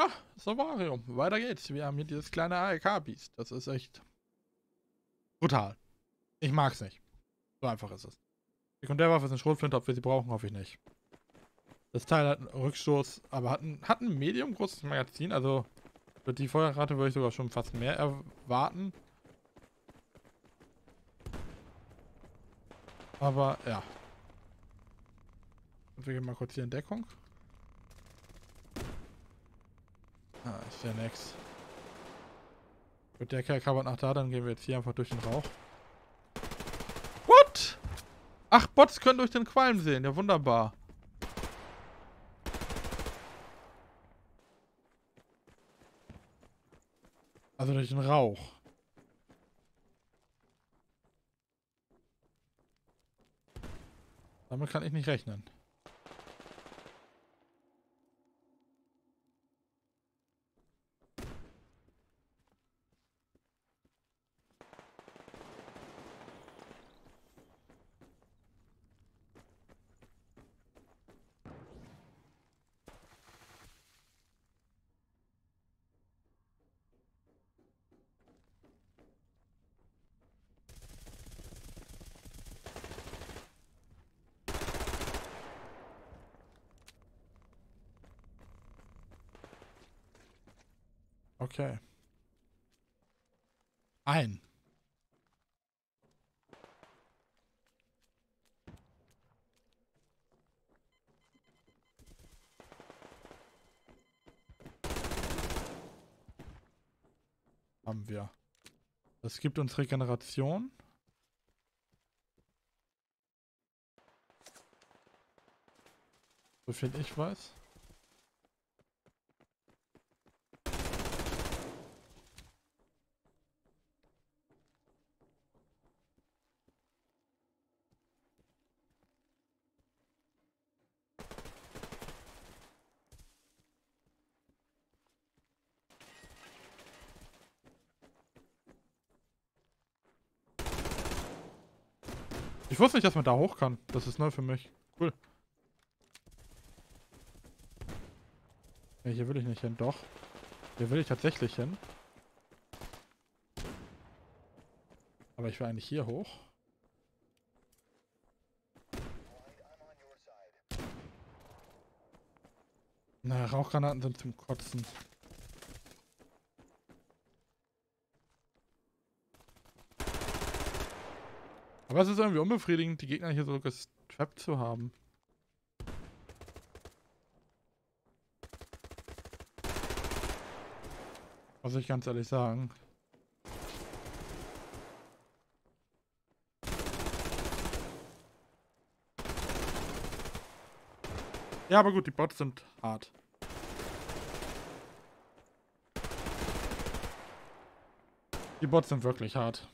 Ja, Survarium. Weiter geht's. Wir haben hier dieses kleine AEK-Biest. Das ist echt brutal. Ich mag's nicht. So einfach ist es. Die Sekundärwaffe ist eine Schrotflinte, ob wir sie brauchen, hoffe ich nicht. Das Teil hat einen Rückstoß, aber hat ein medium großes Magazin, also für die Feuerrate würde ich sogar schon fast mehr erwarten. Aber ja. Und wir gehen mal kurz hier in Deckung. Ah, ist ja nix. Gut, der Kerl kabert nach da, dann gehen wir jetzt hier einfach durch den Rauch. What? 8 Bots können durch den Qualm sehen, ja wunderbar. Also durch den Rauch. Damit kann ich nicht rechnen. Okay. Ein. Haben wir. Das gibt uns Regeneration. So viel ich weiß. Ich wusste nicht, dass man da hoch kann. Das ist neu für mich. Cool. Ja, hier will ich nicht hin. Doch. Hier will ich tatsächlich hin. Aber ich will eigentlich hier hoch. Na, Rauchgranaten sind zum Kotzen. Aber es ist irgendwie unbefriedigend, die Gegner hier so gestrappt zu haben. Muss ich ganz ehrlich sagen. Ja, aber gut, die Bots sind hart. Die Bots sind wirklich hart.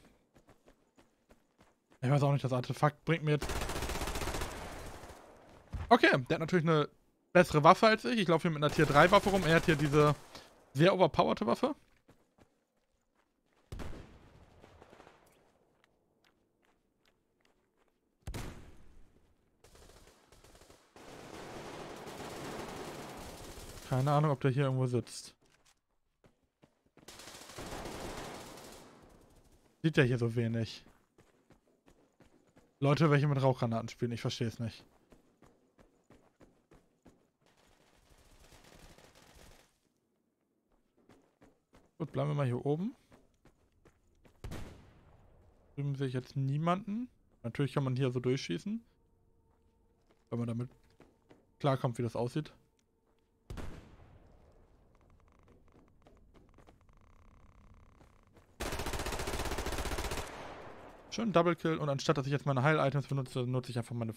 Ich weiß auch nicht, das Artefakt bringt mir jetzt... Okay, der hat natürlich eine bessere Waffe als ich. Ich laufe hier mit einer Tier 3 Waffe rum. Er hat hier diese sehr overpowerte Waffe. Keine Ahnung, ob der hier irgendwo sitzt. Sieht der hier so wenig? Leute, welche mit Rauchgranaten spielen, ich verstehe es nicht. Gut, bleiben wir mal hier oben. Drüben sehe ich jetzt niemanden. Natürlich kann man hier so durchschießen. Wenn man damit klarkommt, wie das aussieht. Schön Double Kill, und anstatt dass ich jetzt meine Heil-Items benutze, nutze ich einfach meine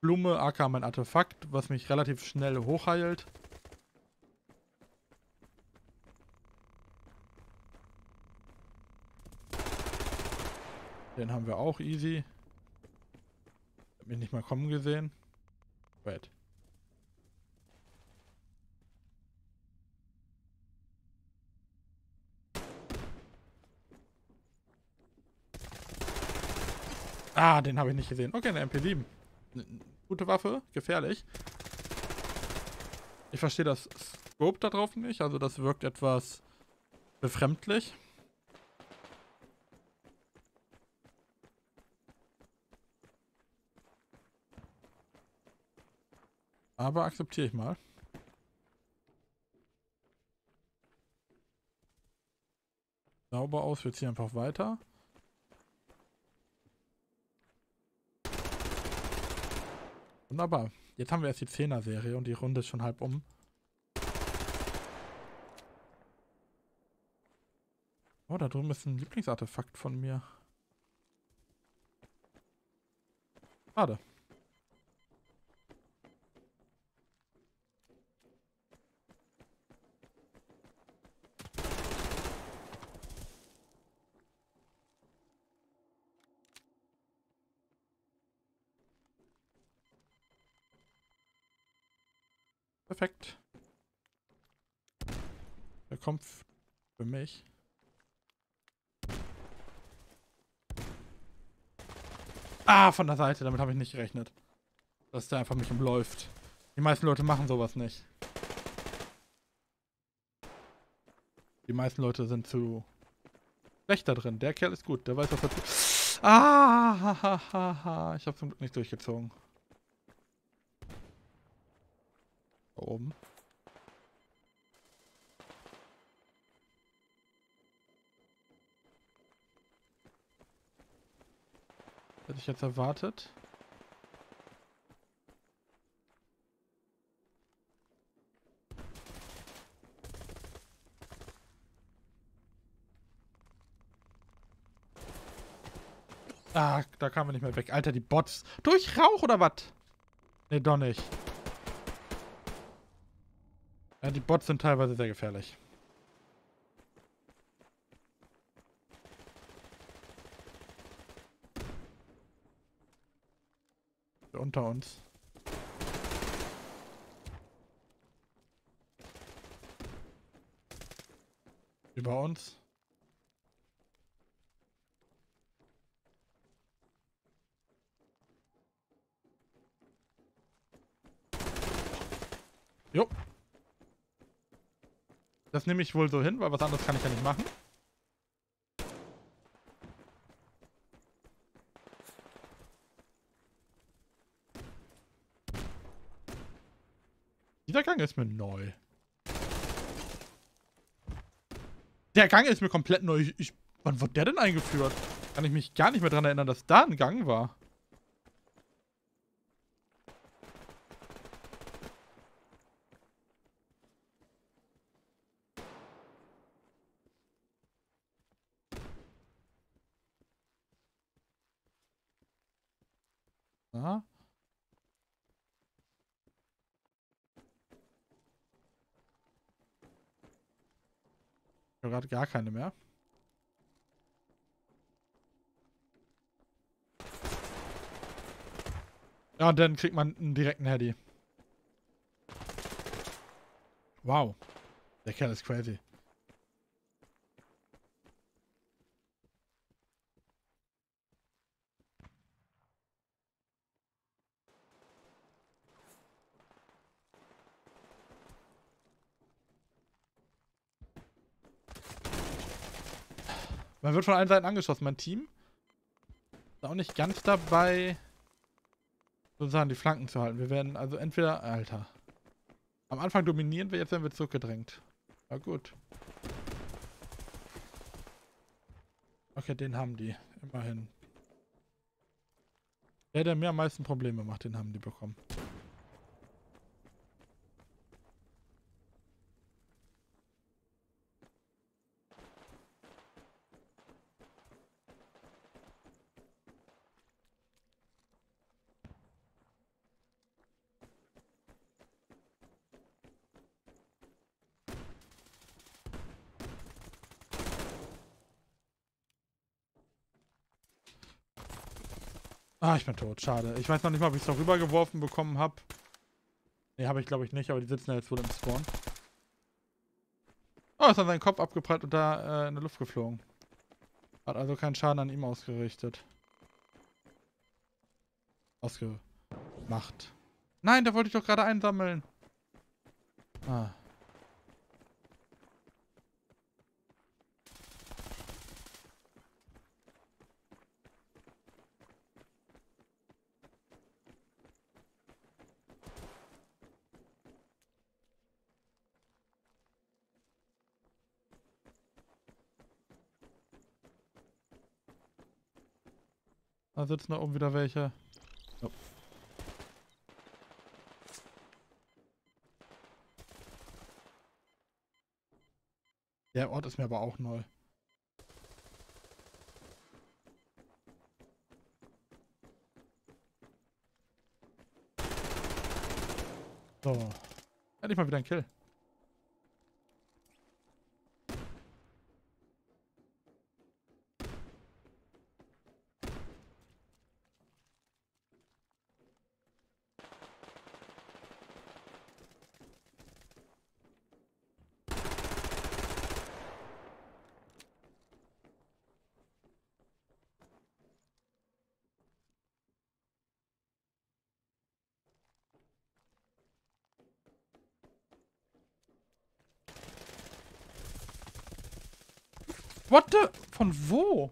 Blume, aka mein Artefakt, was mich relativ schnell hochheilt. Den haben wir auch easy. Hab mich nicht mal kommen gesehen. Wait. Ah, den habe ich nicht gesehen. Okay, eine MP7. Gute Waffe, gefährlich. Ich verstehe das Scope da drauf nicht, also das wirkt etwas befremdlich. Aber akzeptiere ich mal. Sauber aus, wir ziehen einfach weiter. Wunderbar. Jetzt haben wir erst die 10er-Serie und die Runde ist schon halb um. Oh, da drüben ist ein Lieblingsartefakt von mir. Schade. Perfekt. Der kommt für mich. Ah, von der Seite. Damit habe ich nicht gerechnet. Dass der einfach mich umläuft. Die meisten Leute machen sowas nicht. Die meisten Leute sind zu schlecht da drin. Der Kerl ist gut. Der weiß, was er tut. Ah, ha, ha, ha, ha. Ich habe zum Glück nicht durchgezogen. Oben. Hätte ich jetzt erwartet. Ah, da kamen wir nicht mehr weg. Alter, die Bots. Durch Rauch oder was? Ne, doch nicht. Ja, die Bots sind teilweise sehr gefährlich. Unter uns. Über uns. Jo. Das nehme ich wohl so hin, weil was anderes kann ich ja nicht machen. Dieser Gang ist mir neu. Der Gang ist mir komplett neu. Wann wurde der denn eingeführt? Kann ich mich gar nicht mehr daran erinnern, dass da ein Gang war. Ich habe gerade gar keine mehr. Ja, und dann kriegt man einen direkten Heady. Wow. Der Kerl ist crazy. Man wird von allen Seiten angeschossen. Mein Team ist auch nicht ganz dabei, sozusagen die Flanken zu halten. Wir werden also entweder... Alter. Am Anfang dominieren wir, jetzt werden wir zurückgedrängt. Na gut. Okay, den haben die. Immerhin. Der, der mir am meisten Probleme macht, den haben die bekommen. Ah, ich bin tot. Schade. Ich weiß noch nicht mal, ob ich es noch rübergeworfen bekommen habe. Ne, habe ich glaube ich nicht, aber die sitzen ja jetzt wohl im Spawn. Oh, ist an seinen Kopf abgeprallt und da in der Luft geflogen. Hat also keinen Schaden an ihm ausgerichtet. Ausgemacht. Nein, da wollte ich doch gerade einsammeln. Ah. Da sitzen da oben wieder welche. Oh. Der Ort ist mir aber auch neu. So. Endlich mal wieder ein Kill. What the? Von wo?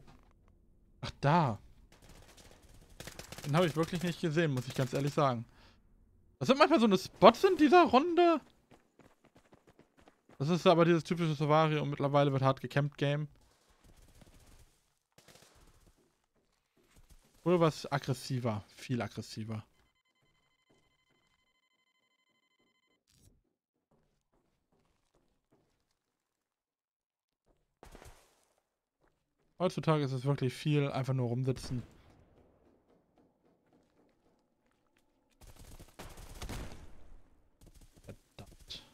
Ach, da. Den habe ich wirklich nicht gesehen, muss ich ganz ehrlich sagen. Das sind manchmal so eine Spots in dieser Runde. Das ist aber dieses typische Survarium. Mittlerweile wird hart gecampt Game. Früher war es aggressiver. Viel aggressiver. Heutzutage ist es wirklich viel, einfach nur rumsitzen. Verdammt.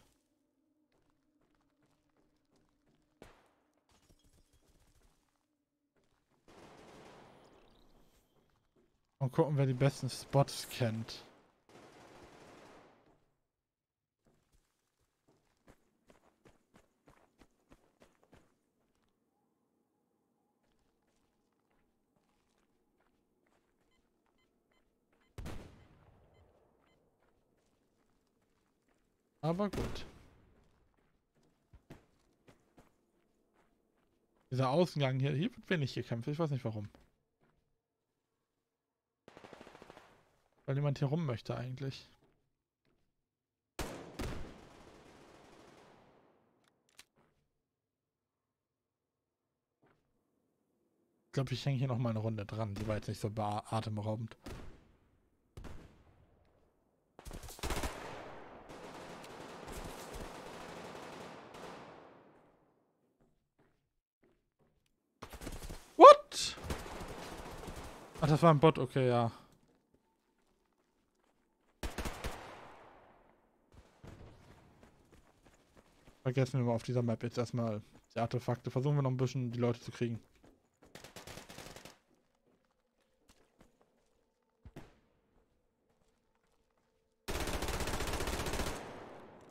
Und gucken, wer die besten Spots kennt. Aber gut. Dieser Außengang hier, hier wird wenig gekämpft. Ich weiß nicht warum. Weil jemand hier rum möchte eigentlich. Ich glaube, ich hänge hier nochmal eine Runde dran. Die war jetzt nicht so atemberaubend. Ach, das war ein Bot, okay, ja. Vergessen wir mal auf dieser Map jetzt erstmal die Artefakte. Versuchen wir noch ein bisschen, die Leute zu kriegen.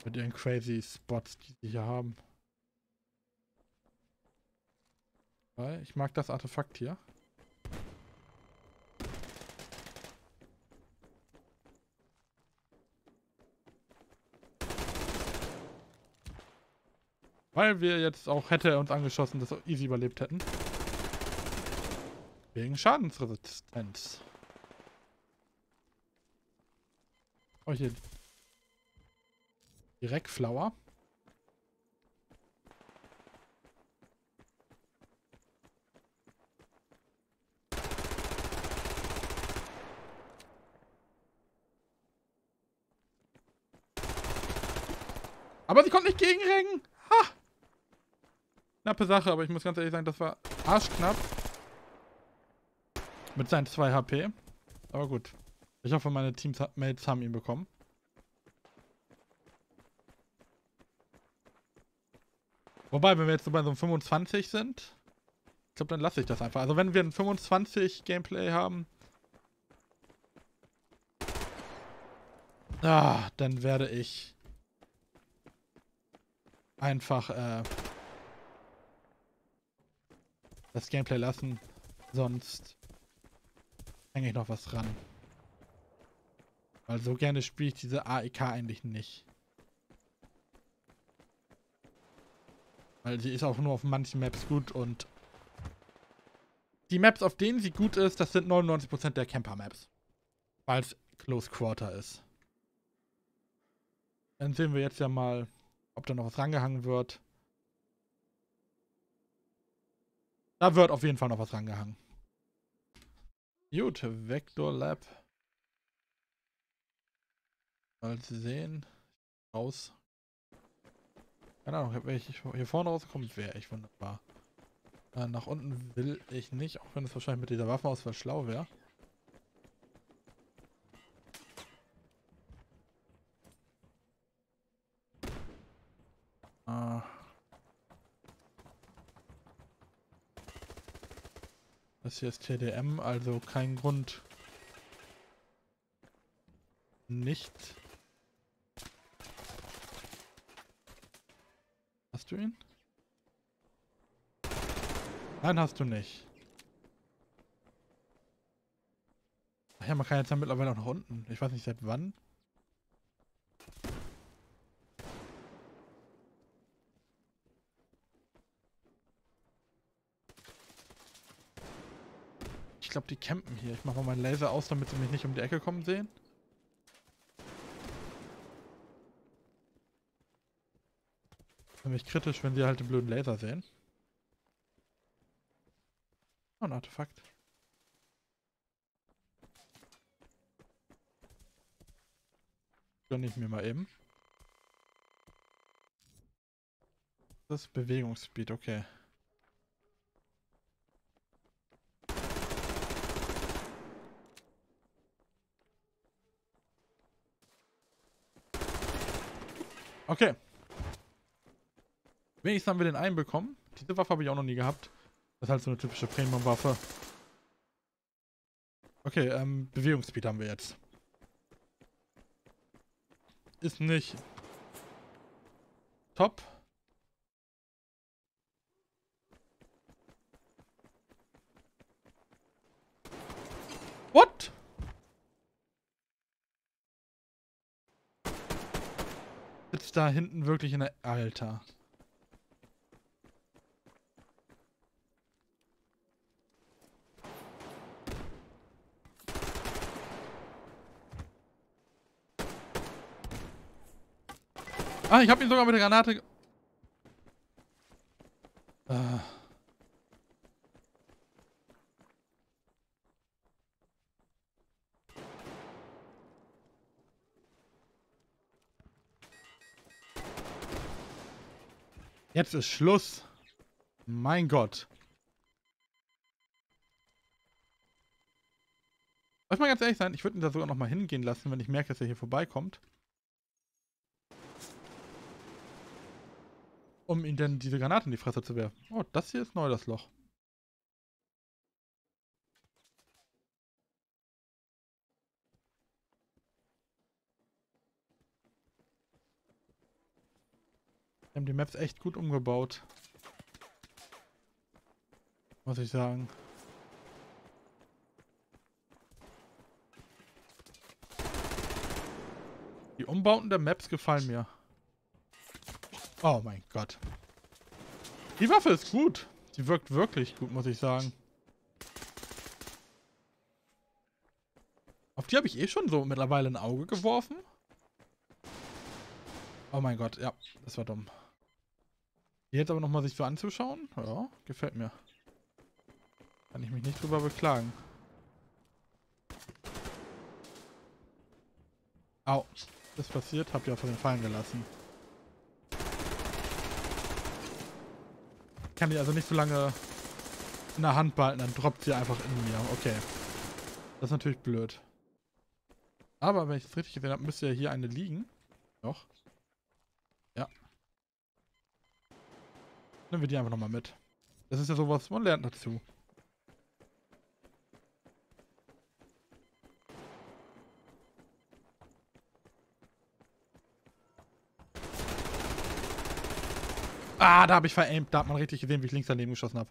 Mit ihren crazy Spots, die sie hier haben. Weil ich mag das Artefakt hier. Weil wir jetzt auch hätte er uns angeschossen, dass wir easy überlebt hätten. Wegen Schadensresistenz. Oh, hier. Direkt Flower. Aber sie konnten nicht gegenregen. Ha! Knappe Sache, aber ich muss ganz ehrlich sagen, das war arschknapp. Mit seinen 2 HP. Aber gut. Ich hoffe, meine Teammates haben ihn bekommen. Wobei, wenn wir jetzt so bei so einem 25 sind, ich glaube, dann lasse ich das einfach. Also wenn wir ein 25 Gameplay haben, dann werde ich einfach das Gameplay lassen, sonst hänge ich noch was ran. Weil so gerne spiele ich diese AEK eigentlich nicht. Weil sie ist auch nur auf manchen Maps gut und die Maps, auf denen sie gut ist, das sind 99% der Camper-Maps. Weil es Close Quarter ist. Dann sehen wir jetzt ja mal, ob da noch was rangehangen wird. Da wird auf jeden Fall noch was rangehangen. Gut, Vector Lab. Mal sehen. Raus. Keine Ahnung, wenn ich hier vorne rausgekommen wäre, ich wunderbar. Nach unten will ich nicht, auch wenn es wahrscheinlich mit dieser Waffenauswahl schlau wäre. Das hier ist TDM, also kein Grund, nicht. Hast du ihn? Nein, hast du nicht. Ach ja, man kann jetzt ja mittlerweile auch nach unten. Ich weiß nicht seit wann. Ich glaube, die campen hier. Ich mache mal meinen Laser aus, damit sie mich nicht um die Ecke kommen sehen. Das ist nämlich kritisch, wenn sie halt den blöden Laser sehen. Oh, ein Artefakt. Gönn ich mir mal eben. Das ist Bewegungsspeed, okay. Okay. Wenigstens haben wir den einen bekommen. Diese Waffe habe ich auch noch nie gehabt. Das ist halt so eine typische Premium-Waffe. Okay, Bewegungsspeed haben wir jetzt. Ist nicht top. What? Sitzt da hinten wirklich in der... Alter. Ah, ich hab ihn sogar mit der Granate ge... Jetzt ist Schluss. Mein Gott. Soll ich mal ganz ehrlich sein? Ich würde ihn da sogar noch mal hingehen lassen, wenn ich merke, dass er hier vorbeikommt. Um ihn dann diese Granate in die Fresse zu werfen. Oh, das hier ist neu, das Loch. Wir haben die Maps echt gut umgebaut. Muss ich sagen. Die Umbauten der Maps gefallen mir. Oh mein Gott. Die Waffe ist gut. Sie wirkt wirklich gut, muss ich sagen. Auf die habe ich eh schon so mittlerweile ein Auge geworfen. Oh mein Gott, ja, das war dumm. Jetzt aber nochmal sich so anzuschauen, ja, gefällt mir. Kann ich mich nicht drüber beklagen. Au, das passiert, habt ihr auf jeden Fall fallen gelassen. Kann die also nicht so lange in der Hand behalten, dann droppt sie einfach in mir. Okay. Das ist natürlich blöd. Aber wenn ich es richtig gesehen habe, müsste ja hier eine liegen. Doch. Ja. Nehmen wir die einfach nochmal mit. Das ist ja sowas, man lernt dazu. Ah, da habe ich veraimt. Da hat man richtig gesehen, wie ich links daneben geschossen habe.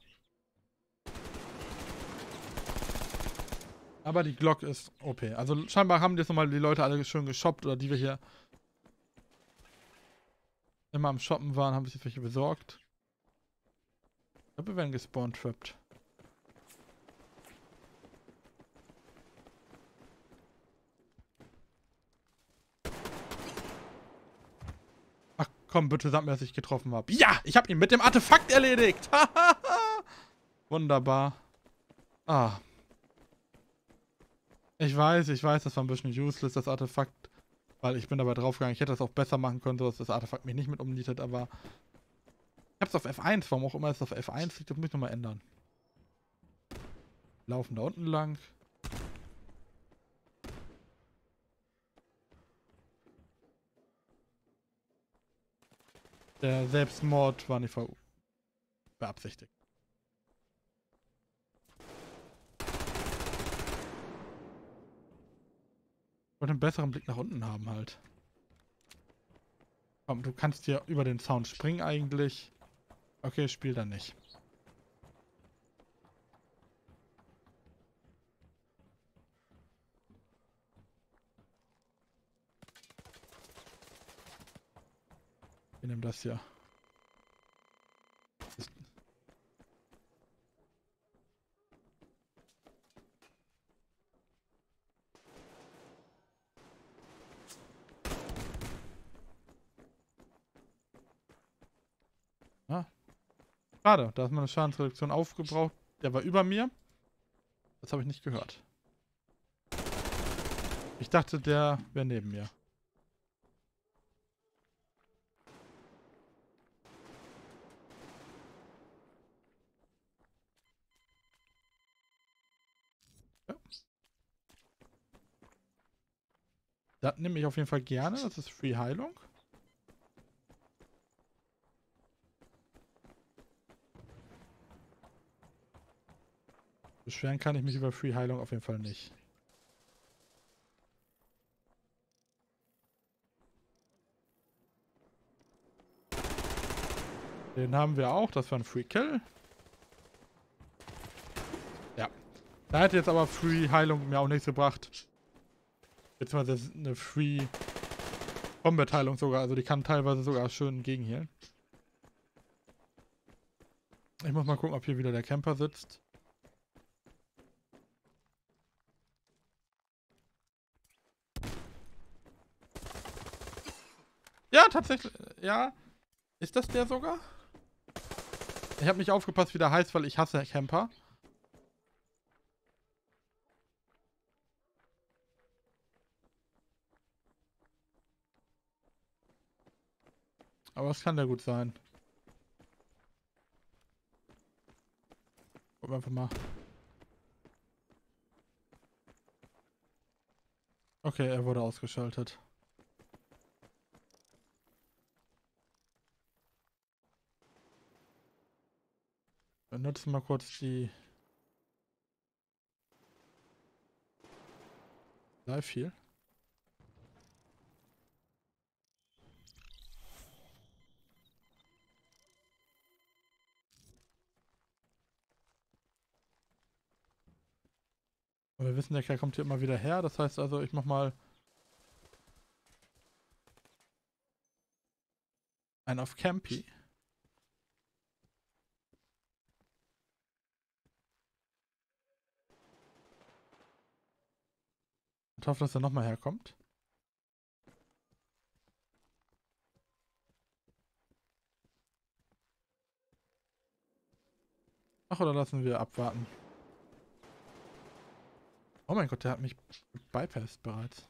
Aber die Glock ist OP. Also scheinbar haben jetzt nochmal die Leute alle schön geshoppt oder die wir hier immer am Shoppen waren, haben sich welche besorgt. Ich glaube, wir werden gespawnt-trappt. Ach komm, bitte sag mir, dass ich getroffen habe. Ja, ich habe ihn mit dem Artefakt erledigt. Wunderbar. Ah. Ich weiß, das war ein bisschen useless, das Artefakt, weil ich bin dabei draufgegangen. Ich hätte das auch besser machen können, sodass das Artefakt mich nicht mit umnietet, aber ich hab's auf F1, warum auch immer es auf F1 liegt, das muss ich nochmal ändern. Laufen da unten lang. Der Selbstmord war nicht beabsichtigt. Ich wollte einen besseren Blick nach unten haben halt. Komm, du kannst hier über den Zaun springen eigentlich. Okay, spiel dann nicht. Ich nehme das hier. Schade, da ist meine Schadensreduktion aufgebraucht. Der war über mir. Das habe ich nicht gehört. Ich dachte, der wäre neben mir. Ja. Das nehme ich auf jeden Fall gerne. Das ist Free Heilung. Beschweren kann ich mich über Free Heilung auf jeden Fall nicht. Den haben wir auch, das war ein Free Kill. Ja. Da hätte jetzt aber Free Heilung mir auch nichts gebracht. Beziehungsweise eine Free Combat Heilung sogar, also die kann teilweise sogar schön gegenheilen. Ich muss mal gucken, ob hier wieder der Camper sitzt. Ja, tatsächlich. Ja. Ist das der sogar? Ich habe nicht aufgepasst, wie der heißt, weil ich hasse Camper. Aber es kann ja gut sein. Gucken wir einfach mal. Okay, er wurde ausgeschaltet. Wir nutzen mal kurz die Live Heal. Wir wissen, der Kerl kommt hier immer wieder her, das heißt also, ich mach mal einen auf Campy. Ich hoffe, dass er nochmal herkommt. Ach, oder lassen wir abwarten. Oh mein Gott, der hat mich bypassed bereits.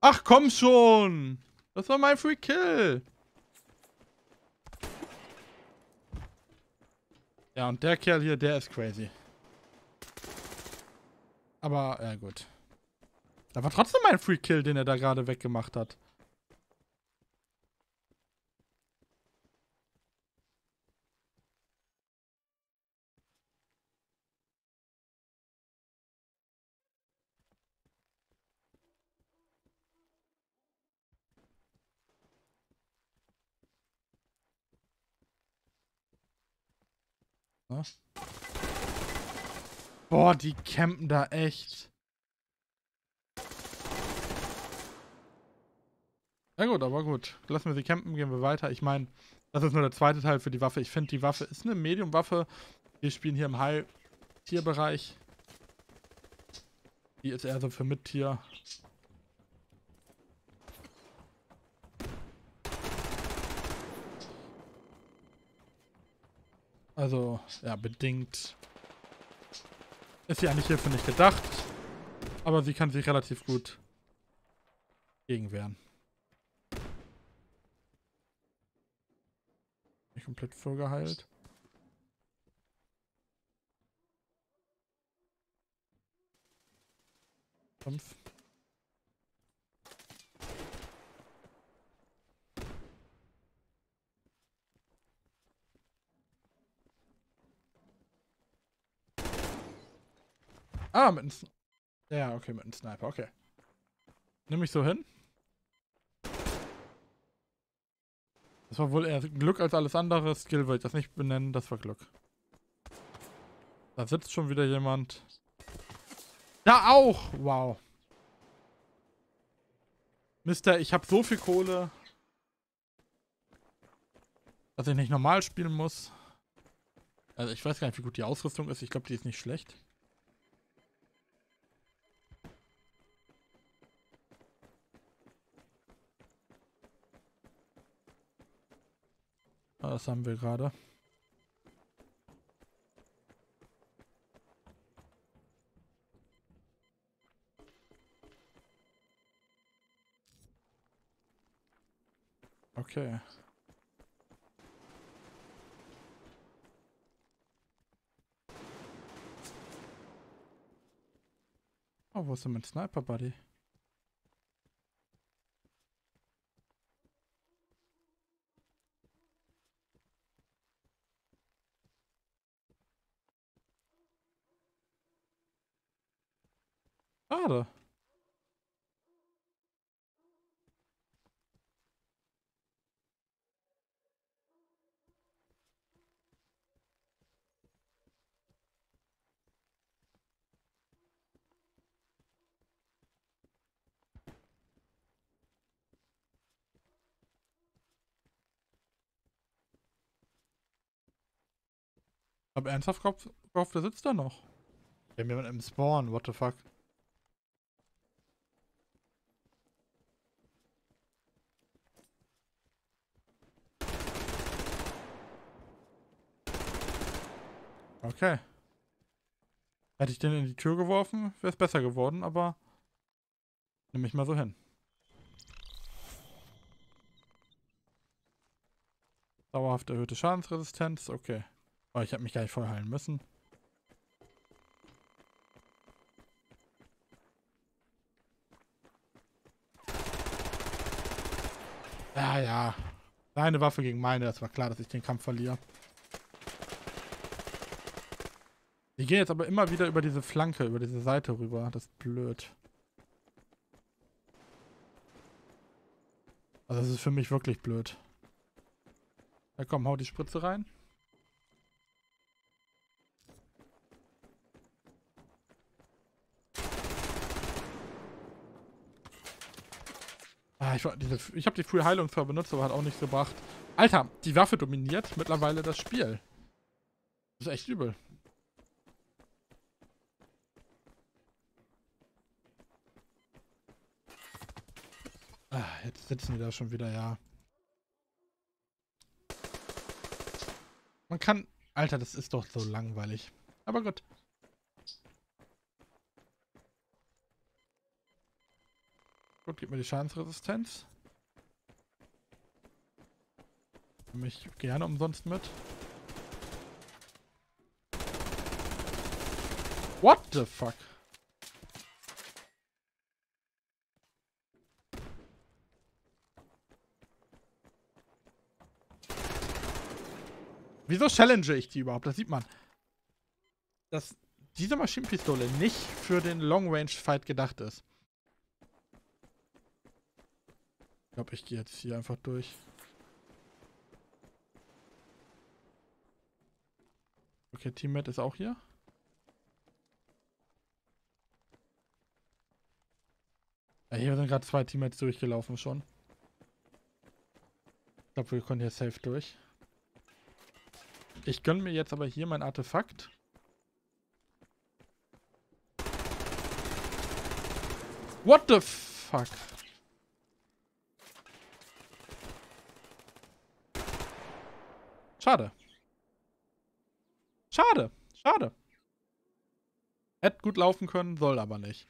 Ach komm schon! Das war mein Free Kill! Ja, und der Kerl hier, der ist crazy. Aber, ja gut. Da war trotzdem mein Free Kill, den er da gerade weggemacht hat. Na? Boah, die campen da echt. Ja gut, aber gut. Lassen wir sie campen, gehen wir weiter. Ich meine, das ist nur der zweite Teil für die Waffe. Ich finde, die Waffe ist eine Medium-Waffe. Wir spielen hier im High-Tier-Bereich. Die ist eher so für Mittier. Also, ja, bedingt. Ist sie eigentlich hierfür nicht gedacht. Aber sie kann sich relativ gut gegenwehren. Nicht komplett vorgeheilt. Kampf. Ah, mit dem Sniper. Ja, okay, mit dem Sniper, okay. Nimm mich so hin. Das war wohl eher Glück als alles andere. Skill will ich das nicht benennen, das war Glück. Da sitzt schon wieder jemand. Da auch! Wow. Mister, ich habe so viel Kohle, dass ich nicht normal spielen muss. Also ich weiß gar nicht, wie gut die Ausrüstung ist. Ich glaube, die ist nicht schlecht. Das haben wir gerade. Okay. Oh, wo ist denn mein Sniper, Buddy? Schade. Aber ernsthaft gehofft, der sitzt da noch. Wir haben jemanden im Spawn, what the fuck. Okay. Hätte ich den in die Tür geworfen, wäre es besser geworden, aber nehme ich mal so hin. Dauerhaft erhöhte Schadensresistenz, okay. Oh, ich habe mich gar nicht voll heilen müssen. Ja, ja. Seine Waffe gegen meine, das war klar, dass ich den Kampf verliere. Die gehen jetzt aber immer wieder über diese Flanke, über diese Seite rüber. Das ist blöd. Also das ist für mich wirklich blöd. Ja komm, hau die Spritze rein. Ah, ich habe die frühe Heilung zwar benutzt, aber hat auch nichts gebracht. Alter, die Waffe dominiert mittlerweile das Spiel. Das ist echt übel. Jetzt sitzen wir da schon wieder, ja. Man kann... Alter, das ist doch so langweilig. Aber gut. Gut, gib mir die Schadensresistenz. Nehme ich gerne umsonst mit. What the fuck? Wieso challenge ich die überhaupt? Das sieht man. Dass diese Maschinenpistole nicht für den Long-Range-Fight gedacht ist. Ich glaube, ich gehe jetzt hier einfach durch. Okay, Teammate ist auch hier. Ja, hier sind gerade 2 Teammates durchgelaufen schon. Ich glaube, wir können hier safe durch. Ich gönne mir jetzt aber hier mein Artefakt. What the fuck? Schade. Schade. Hätte gut laufen können, soll aber nicht.